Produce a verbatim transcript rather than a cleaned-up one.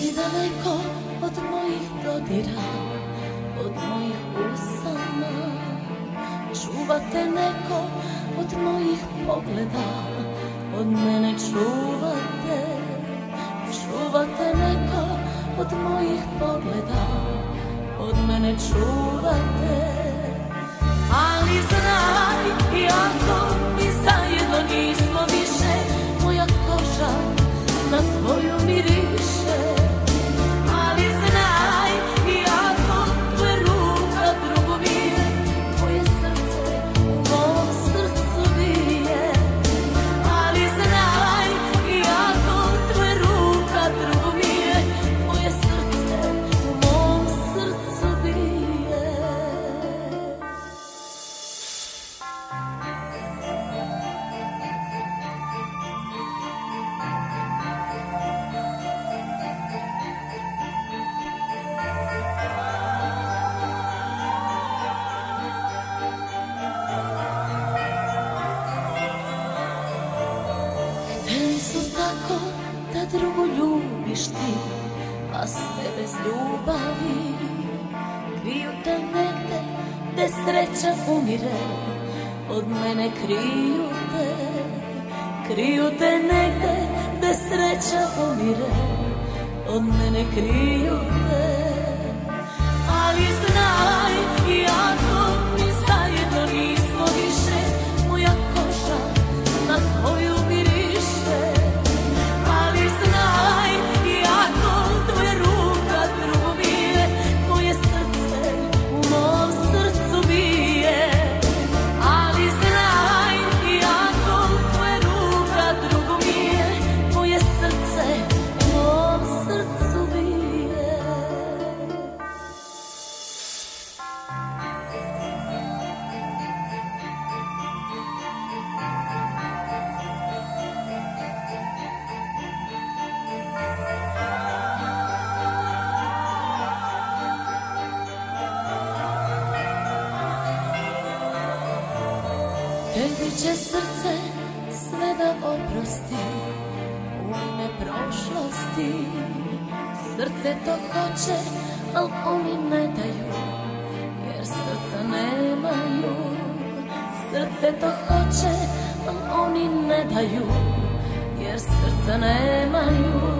si daleko od mojih dodira, od mojih usana. Čuva te neko od mojih pogleda, od mene čuva te. Čuva te neko od mojih pogleda, od mene čuva te. Ali znaj, iako mi zajedno nismo više, moja koža na tvoju miriše. Da drugu ljubiš ti, a sve bez ljubavi. Kriju te negde, gde sreća umire, od mene kriju te. Kriju te negde, gde sreća umire, od mene kriju te. Ali znaj, iako mi zajedno nismo više, moja koža na tvoju miriše. Tebi će srce sve da oprosti u ime prošlosti. Srce to hoće, al oni ne daju, jer srca nemaju. Srce to hoće, al oni ne daju, jer srca nemaju.